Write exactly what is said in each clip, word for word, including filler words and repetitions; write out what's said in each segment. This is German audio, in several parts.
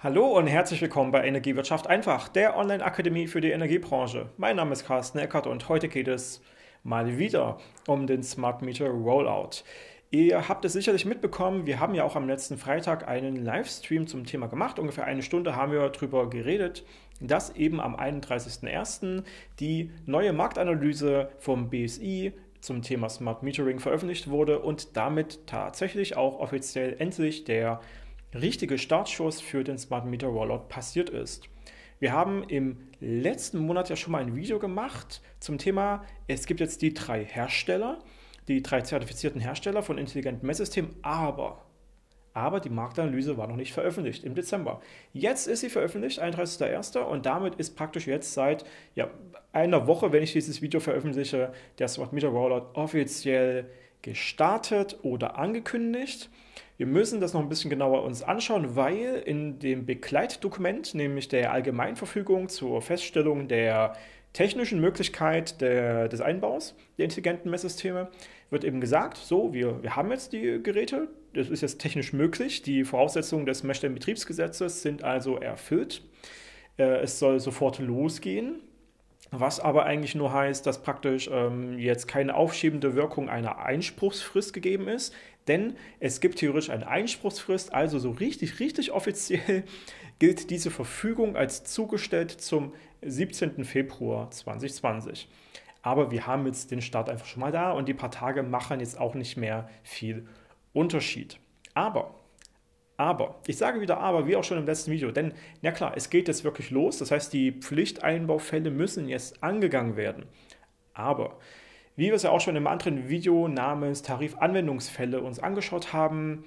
Hallo und herzlich willkommen bei Energiewirtschaft einfach, der Online-Akademie für die Energiebranche. Mein Name ist Carsten Eckert und heute geht es mal wieder um den Smart Meter Rollout. Ihr habt es sicherlich mitbekommen, wir haben ja auch am letzten Freitag einen Livestream zum Thema gemacht. Ungefähr eine Stunde haben wir darüber geredet, dass eben am einunddreißigsten ersten die neue Marktanalyse vom B S I zum Thema Smart Metering veröffentlicht wurde und damit tatsächlich auch offiziell endlich der richtige Startschuss für den Smart Meter Rollout passiert ist. Wir haben im letzten Monat ja schon mal ein Video gemacht zum Thema, es gibt jetzt die drei Hersteller, die drei zertifizierten Hersteller von intelligenten Messsystemen, aber, aber die Marktanalyse war noch nicht veröffentlicht im Dezember. Jetzt ist sie veröffentlicht, einunddreißigsten ersten und damit ist praktisch jetzt seit ja, einer Woche, wenn ich dieses Video veröffentliche, der Smart Meter Rollout offiziell gestartet oder angekündigt. Wir müssen das noch ein bisschen genauer uns anschauen, weil in dem Begleitdokument, nämlich der Allgemeinverfügung zur Feststellung der technischen Möglichkeit der, des Einbaus der intelligenten Messsysteme, wird eben gesagt, so, wir, wir haben jetzt die Geräte, das ist jetzt technisch möglich, die Voraussetzungen des Messstellenbetriebsgesetzes sind also erfüllt, es soll sofort losgehen. Was aber eigentlich nur heißt, dass praktisch ähm, jetzt keine aufschiebende Wirkung einer Einspruchsfrist gegeben ist, denn es gibt theoretisch eine Einspruchsfrist, also so richtig, richtig offiziell gilt diese Verfügung als zugestellt zum siebzehnten Februar zweitausendzwanzig. Aber wir haben jetzt den Start einfach schon mal da und die paar Tage machen jetzt auch nicht mehr viel Unterschied. Aber... Aber, ich sage wieder aber, wie auch schon im letzten Video, denn, na klar, es geht jetzt wirklich los, das heißt, die Pflichteinbaufälle müssen jetzt angegangen werden. Aber, wie wir es ja auch schon im anderen Video namens Tarifanwendungsfälle uns angeschaut haben,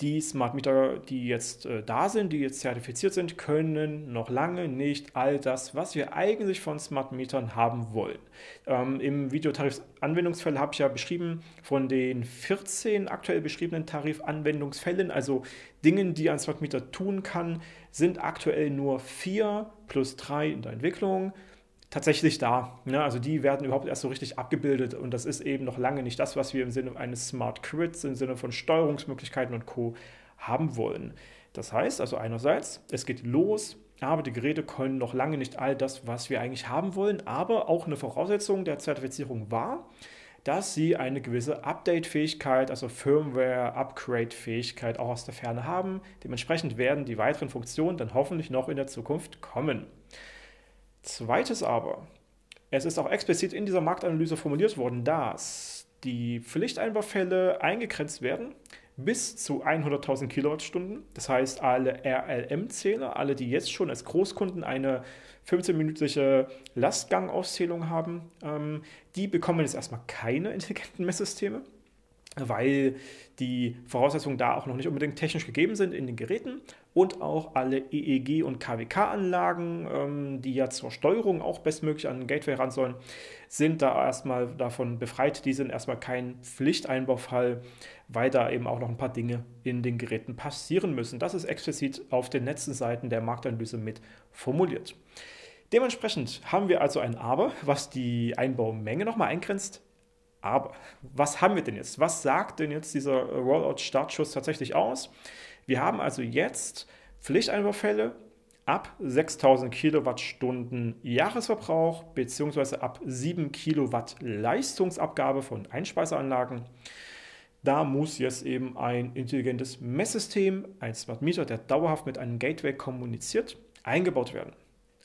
die Smart Meter, die jetzt äh, da sind, die jetzt zertifiziert sind, können noch lange nicht all das, was wir eigentlich von Smart Metern haben wollen. Ähm, Im Video Tarifanwendungsfälle habe ich ja beschrieben, von den vierzehn aktuell beschriebenen Tarifanwendungsfällen, also Dingen, die ein Smart Meter tun kann, sind aktuell nur vier plus drei in der Entwicklung tatsächlich da. Ne? Also die werden überhaupt erst so richtig abgebildet und das ist eben noch lange nicht das, was wir im Sinne eines Smart Grids, im Sinne von Steuerungsmöglichkeiten und Co. haben wollen. Das heißt also einerseits, es geht los, aber die Geräte können noch lange nicht all das, was wir eigentlich haben wollen, aber auch eine Voraussetzung der Zertifizierung war, dass sie eine gewisse Update-Fähigkeit, also Firmware-Upgrade-Fähigkeit auch aus der Ferne haben. Dementsprechend werden die weiteren Funktionen dann hoffentlich noch in der Zukunft kommen. Zweites aber, es ist auch explizit in dieser Marktanalyse formuliert worden, dass die Pflichteinbaufälle eingegrenzt werden bis zu hunderttausend Kilowattstunden. Das heißt, alle R L M-Zähler, alle, die jetzt schon als Großkunden eine fünfzehnminütige Lastgangauszählung haben, ähm, die bekommen jetzt erstmal keine intelligenten Messsysteme, weil die Voraussetzungen da auch noch nicht unbedingt technisch gegeben sind in den Geräten und auch alle E E G- und K W K-Anlagen, die ja zur Steuerung auch bestmöglich an den Gateway ran sollen, sind da erstmal davon befreit. Die sind erstmal kein Pflichteinbaufall, weil da eben auch noch ein paar Dinge in den Geräten passieren müssen. Das ist explizit auf den letzten Seiten der Marktanalyse mit formuliert. Dementsprechend haben wir also ein Aber, was die Einbaumenge nochmal eingrenzt. Aber was haben wir denn jetzt? Was sagt denn jetzt dieser Rollout-Startschuss tatsächlich aus? Wir haben also jetzt Pflichteinbaufälle ab sechstausend Kilowattstunden Jahresverbrauch bzw. ab sieben Kilowatt Leistungsabgabe von Einspeiseanlagen. Da muss jetzt eben ein intelligentes Messsystem, ein Smart Meter, der dauerhaft mit einem Gateway kommuniziert, eingebaut werden.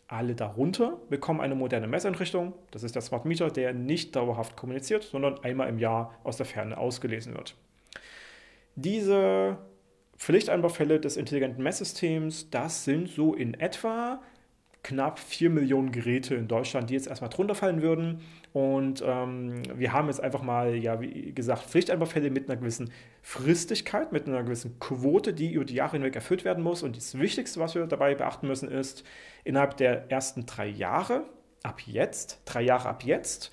Alle darunter bekommen eine moderne Messeinrichtung. Das ist der Smart Meter, der nicht dauerhaft kommuniziert, sondern einmal im Jahr aus der Ferne ausgelesen wird. Diese Pflichteinbaufälle des intelligenten Messsystems, das sind so in etwa knapp vier Millionen Geräte in Deutschland, die jetzt erstmal drunter fallen würden. Und ähm, wir haben jetzt einfach mal, ja, wie gesagt, Pflichteinbaufälle mit einer gewissen Fristigkeit, mit einer gewissen Quote, die über die Jahre hinweg erfüllt werden muss. Und das Wichtigste, was wir dabei beachten müssen, ist, innerhalb der ersten drei Jahre, ab jetzt, drei Jahre ab jetzt,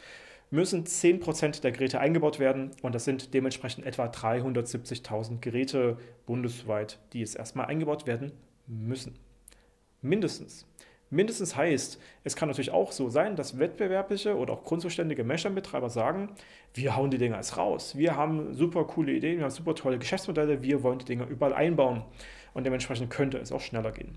müssen zehn Prozent der Geräte eingebaut werden. Und das sind dementsprechend etwa dreihundertsiebzigtausend Geräte bundesweit, die jetzt erstmal eingebaut werden müssen. Mindestens. Mindestens heißt, es kann natürlich auch so sein, dass wettbewerbliche oder auch grundzuständige Messstellenbetreiber sagen, wir hauen die Dinger jetzt raus, wir haben super coole Ideen, wir haben super tolle Geschäftsmodelle, wir wollen die Dinger überall einbauen. und dementsprechend könnte es auch schneller gehen.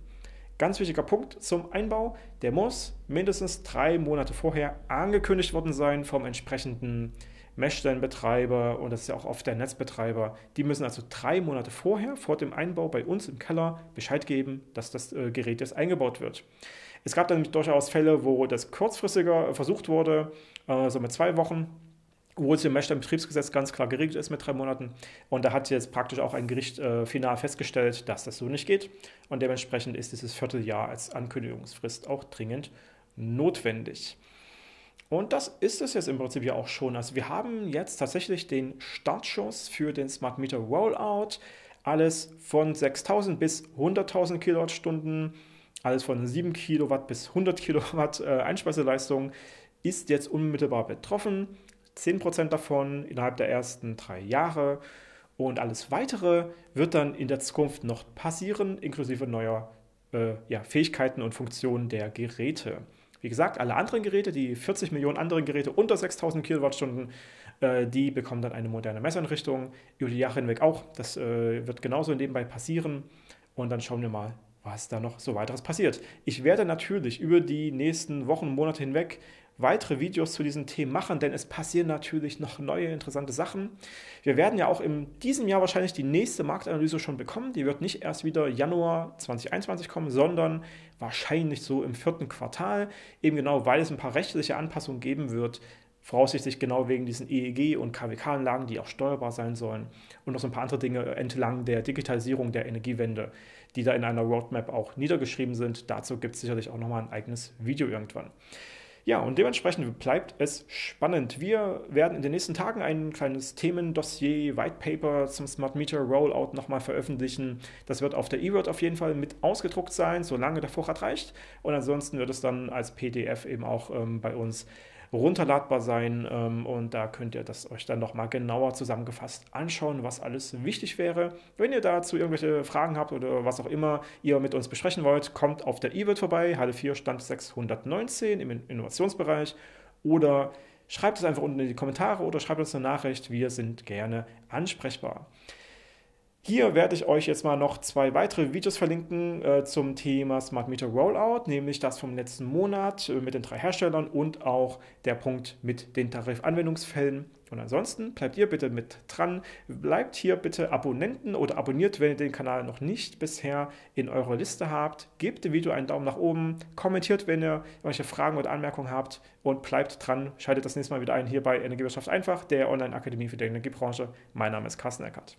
Ganz wichtiger Punkt zum Einbau, der muss mindestens drei Monate vorher angekündigt worden sein vom entsprechenden Messstellenbetreiber, und das ist ja auch oft der Netzbetreiber. Die müssen also drei Monate vorher, vor dem Einbau bei uns im Keller, Bescheid geben, dass das äh, Gerät jetzt eingebaut wird. Es gab dann durchaus Fälle, wo das kurzfristiger versucht wurde, äh, so mit zwei Wochen, obwohl es im Messstellenbetriebsgesetz ganz klar geregelt ist mit drei Monaten. Und da hat jetzt praktisch auch ein Gericht äh, final festgestellt, dass das so nicht geht. Und dementsprechend ist dieses Vierteljahr als Ankündigungsfrist auch dringend notwendig. Und das ist es jetzt im Prinzip ja auch schon. Also wir haben jetzt tatsächlich den Startschuss für den Smart Meter Rollout. Alles von sechstausend bis hunderttausend Kilowattstunden, alles von sieben Kilowatt bis hundert Kilowatt äh, Einspeiseleistung ist jetzt unmittelbar betroffen. zehn Prozent davon innerhalb der ersten drei Jahre. Und alles Weitere wird dann in der Zukunft noch passieren, inklusive neuer äh, ja, Fähigkeiten und Funktionen der Geräte. Wie gesagt, alle anderen Geräte, die vierzig Millionen anderen Geräte unter sechstausend Kilowattstunden, äh, die bekommen dann eine moderne Messeinrichtung, über die Jahre hinweg auch. Das äh, wird genauso nebenbei passieren, und dann schauen wir mal, was da noch so weiteres passiert. Ich werde natürlich über die nächsten Wochen, Monate hinweg weitere Videos zu diesen Themen machen, denn es passieren natürlich noch neue interessante Sachen. Wir werden ja auch in diesem Jahr wahrscheinlich die nächste Marktanalyse schon bekommen. Die wird nicht erst wieder Januar zweitausendeinundzwanzig kommen, sondern wahrscheinlich so im vierten Quartal, eben genau, weil es ein paar rechtliche Anpassungen geben wird, voraussichtlich genau wegen diesen E E G- und K W K-Anlagen, die auch steuerbar sein sollen, und noch so ein paar andere Dinge entlang der Digitalisierung der Energiewende, die da in einer Roadmap auch niedergeschrieben sind. Dazu gibt es sicherlich auch nochmal ein eigenes Video irgendwann. Ja, und dementsprechend bleibt es spannend. Wir werden in den nächsten Tagen ein kleines Themendossier, White Paper zum Smart Meter Rollout nochmal veröffentlichen. Das wird auf der E-World auf jeden Fall mit ausgedruckt sein, solange der Vorrat reicht. Und ansonsten wird es dann als P D F eben auch ähm, bei uns runterladbar sein. Ähm, und da könnt ihr das euch dann nochmal genauer zusammengefasst anschauen, was alles wichtig wäre. Wenn ihr dazu irgendwelche Fragen habt oder was auch immer ihr mit uns besprechen wollt, kommt auf der E-World vorbei, Halle vier, Stand sechshundertneunzehn im Innovations Bereich, oder schreibt es einfach unten in die Kommentare oder schreibt uns eine Nachricht. Wir sind gerne ansprechbar. Hier werde ich euch jetzt mal noch zwei weitere Videos verlinken äh, zum Thema Smart Meter Rollout, nämlich das vom letzten Monat äh, mit den drei Herstellern und auch der Punkt mit den Tarifanwendungsfällen. Und ansonsten bleibt ihr bitte mit dran, bleibt hier bitte Abonnenten oder abonniert, wenn ihr den Kanal noch nicht bisher in eurer Liste habt. Gebt dem Video einen Daumen nach oben, kommentiert, wenn ihr irgendwelche Fragen oder Anmerkungen habt, und bleibt dran, schaltet das nächste Mal wieder ein hier bei Energiewirtschaft einfach, der Online-Akademie für die Energiebranche. Mein Name ist Carsten Eckert.